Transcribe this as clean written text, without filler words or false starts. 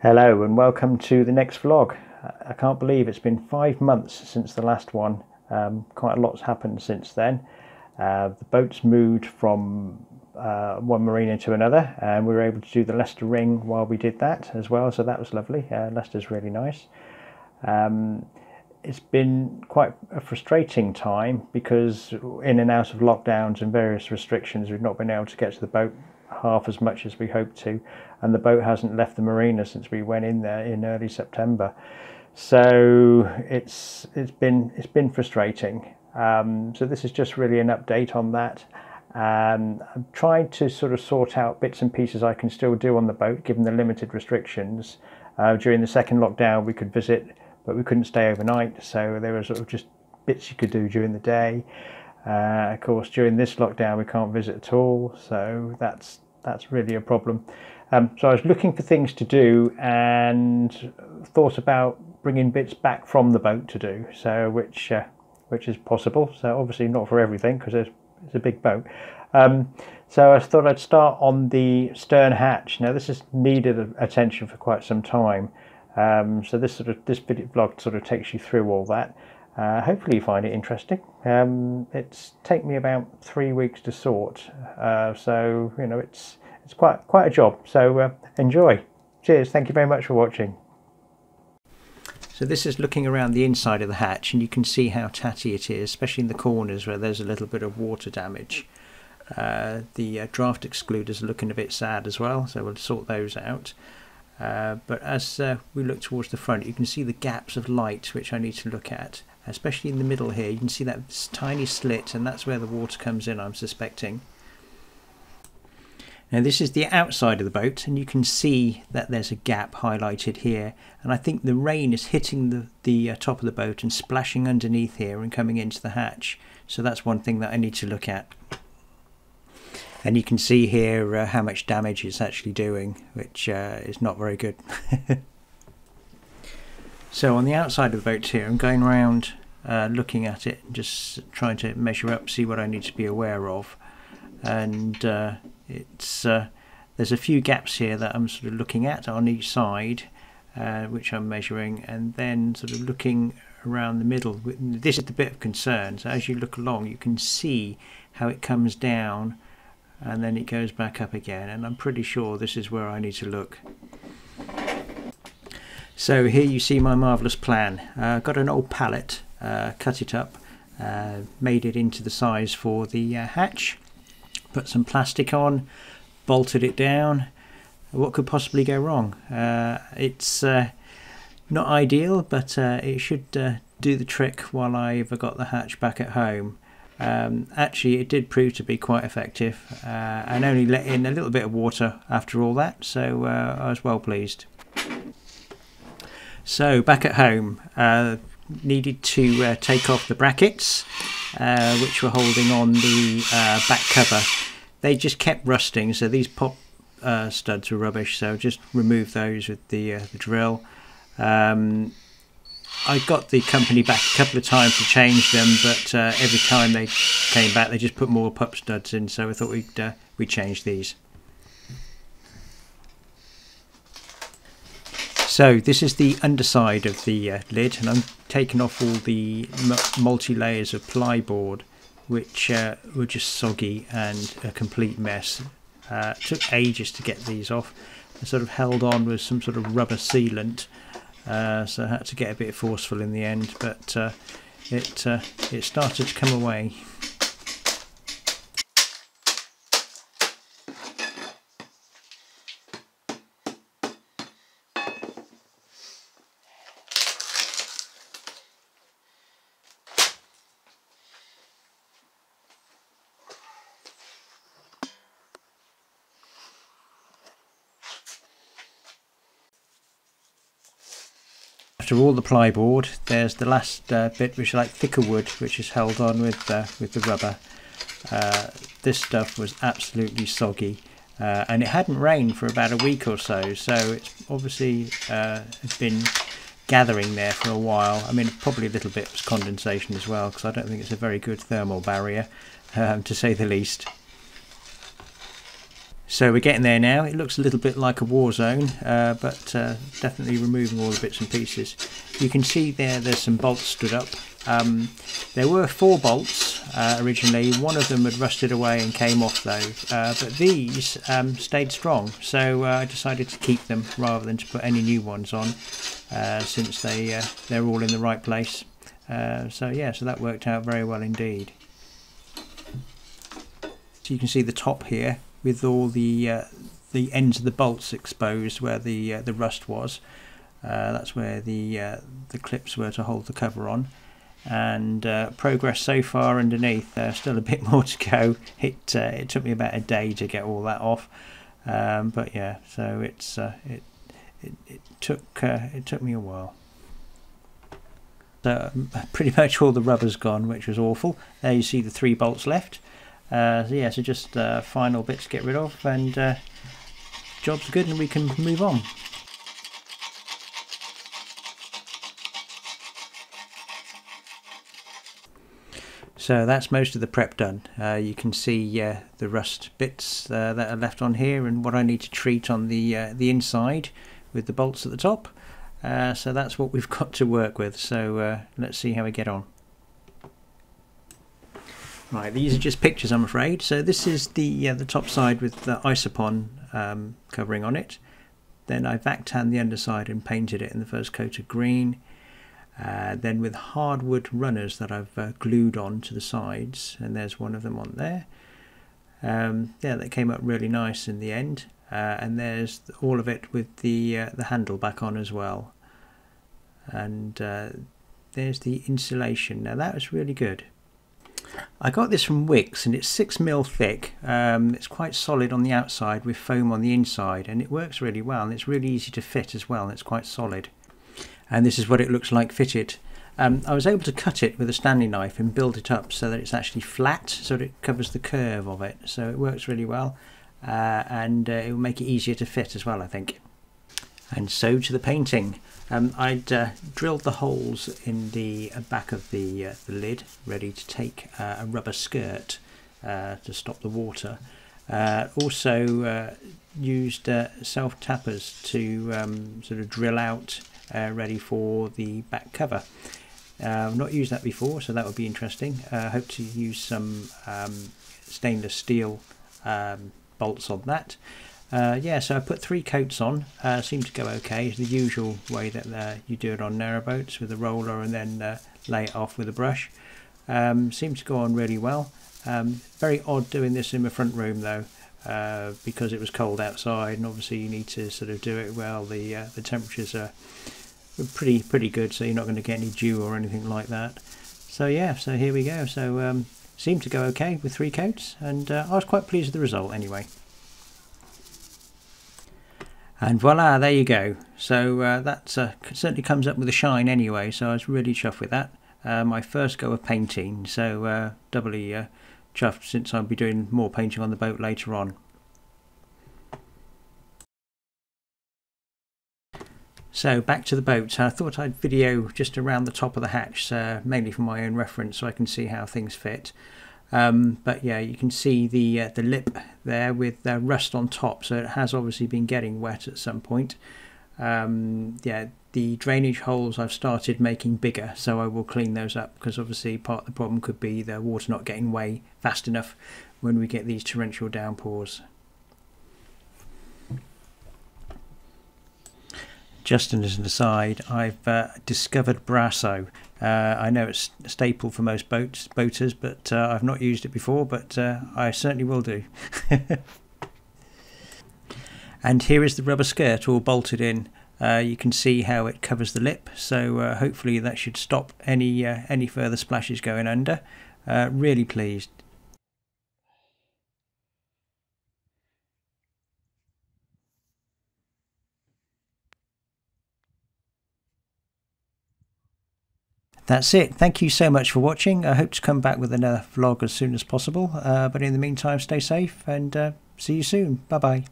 Hello and welcome to the next vlog. I can't believe it's been 5 months since the last one. Quite a lot's happened since then. The boat's moved from one marina to another, and we were able to do the Leicester ring while we did that as well, so that was lovely. Leicester's really nice. It's been quite a frustrating time because in and out of lockdowns and various restrictions, we've not been able to get to the boat half as much as we hoped to, and the boat hasn't left the marina since we went in there in early September, so it's been frustrating. So this is just really an update on that. I'm trying to sort of sort out bits and pieces I can still do on the boat given the limited restrictions. During the second lockdown we could visit, but we couldn't stay overnight, so there were sort of just bits you could do during the day. Of course, during this lockdown we can't visit at all, so that's really a problem. So I was looking for things to do and thought about bringing bits back from the boat to do, so which is possible. So obviously not for everything because it's a big boat. So I thought I'd start on the stern hatch. Now this has needed attention for quite some time. So this video vlog sort of takes you through all that. Hopefully you find it interesting. It's taken me about 3 weeks to sort, so you know it's quite a job. So enjoy. Cheers. Thank you very much for watching. So this is looking around the inside of the hatch, and you can see how tatty it is, especially in the corners where there's a little bit of water damage. The draft excluders are looking a bit sad as well, so we'll sort those out. But as we look towards the front, you can see the gaps of light which I need to look at, especially in the middle here. You can see that tiny slit, and that's where the water comes in, I'm suspecting. Now this is the outside of the boat, and you can see that there's a gap highlighted here, and I think the rain is hitting the top of the boat and splashing underneath here and coming into the hatch, so that's one thing that I need to look at. And you can see here how much damage it's actually doing, which is not very good. So on the outside of the boat here, I'm going around looking at it, just trying to measure up, see what I need to be aware of. And there's a few gaps here that I'm sort of looking at on each side, which I'm measuring, and then sort of looking around the middle. This is the bit of concern. So as you look along, you can see how it comes down and then it goes back up again, and I'm pretty sure this is where I need to look. So here you see my marvellous plan. I got an old pallet, cut it up, made it into the size for the hatch, put some plastic on, bolted it down. What could possibly go wrong? It's not ideal, but it should do the trick while I've got the hatch back at home. Actually it did prove to be quite effective, and only let in a little bit of water after all that, so I was well pleased. So back at home, needed to take off the brackets which were holding on the back cover. They just kept rusting, so these pop studs were rubbish, so just remove those with the drill. I got the company back a couple of times to change them, but every time they came back they just put more pop studs in, so I thought we'd change these. So this is the underside of the lid, and I'm taking off all the multi-layers of plyboard which were just soggy and a complete mess. It took ages to get these off. I sort of held on with some sort of rubber sealant. So I had to get a bit forceful in the end, but it started to come away. After all the plyboard, there's the last bit which is like thicker wood, which is held on with the rubber. This stuff was absolutely soggy, and it hadn't rained for about a week or so, so it's obviously been gathering there for a while. I mean, probably a little bit was condensation as well, because I don't think it's a very good thermal barrier, to say the least. So we're getting there now. It looks a little bit like a war zone, but definitely removing all the bits and pieces. You can see there's some bolts stood up. There were 4 bolts originally. One of them had rusted away and came off though, but these stayed strong. So I decided to keep them rather than to put any new ones on, since they're all in the right place. So yeah, so that worked out very well indeed. So you can see the top here, with all the ends of the bolts exposed where the rust was. That's where the clips were to hold the cover on. And progress so far underneath. Still a bit more to go. It took me about a day to get all that off. But yeah, so it took me a while. So pretty much all the rubber's gone, which was awful. There you see the 3 bolts left. So yeah, so just final bits to get rid of, and job's good and we can move on. So that's most of the prep done. You can see the rust bits that are left on here, and what I need to treat on the inside with the bolts at the top. So that's what we've got to work with, so let's see how we get on. Right, these are just pictures, I'm afraid. So this is the top side with the isopon covering on it. Then I vac tanned the underside and painted it in the first coat of green. Then with hardwood runners that I've glued on to the sides, and there's one of them on there. Yeah, that came up really nice in the end. And there's all of it with the handle back on as well. And there's the insulation. Now that was really good. I got this from Wix, and it's 6mm thick. It's quite solid on the outside with foam on the inside, and it works really well, and it's really easy to fit as well, and it's quite solid. And this is what it looks like fitted. I was able to cut it with a Stanley knife and build it up so that it's actually flat, so that it covers the curve of it, so it works really well, and it will make it easier to fit as well, I think. And so to the painting. I'd drilled the holes in the back of the lid, ready to take a rubber skirt to stop the water. Also used self-tappers to sort of drill out, ready for the back cover. I've not used that before, so that would be interesting. I hope to use some stainless steel bolts on that. Yeah, so I put 3 coats on. Seemed to go okay. It's the usual way that you do it on narrow boats, with a roller and then lay it off with a brush. Seemed to go on really well. Very odd doing this in my front room though, because it was cold outside, and obviously you need to sort of do it well. The temperatures are pretty good, so you're not going to get any dew or anything like that. So yeah, so here we go. So seemed to go okay with 3 coats, and I was quite pleased with the result anyway. And voila, there you go. So that certainly comes up with a shine anyway, so I was really chuffed with that. My first go of painting, so doubly chuffed, since I'll be doing more painting on the boat later on. So back to the boat. I thought I'd video just around the top of the hatch, mainly for my own reference, so I can see how things fit. But yeah, you can see the lip there with rust on top, so it has obviously been getting wet at some point. Yeah, the drainage holes I've started making bigger, so I will clean those up, because obviously part of the problem could be the water not getting away fast enough when we get these torrential downpours. Just as an aside, I've discovered Brasso. I know it's a staple for most boaters, but I've not used it before, but I certainly will do. And here is the rubber skirt all bolted in. You can see how it covers the lip, so hopefully that should stop any further splashes going under. Really pleased. That's it. Thank you so much for watching. I hope to come back with another vlog as soon as possible. But in the meantime, stay safe, and see you soon. Bye bye.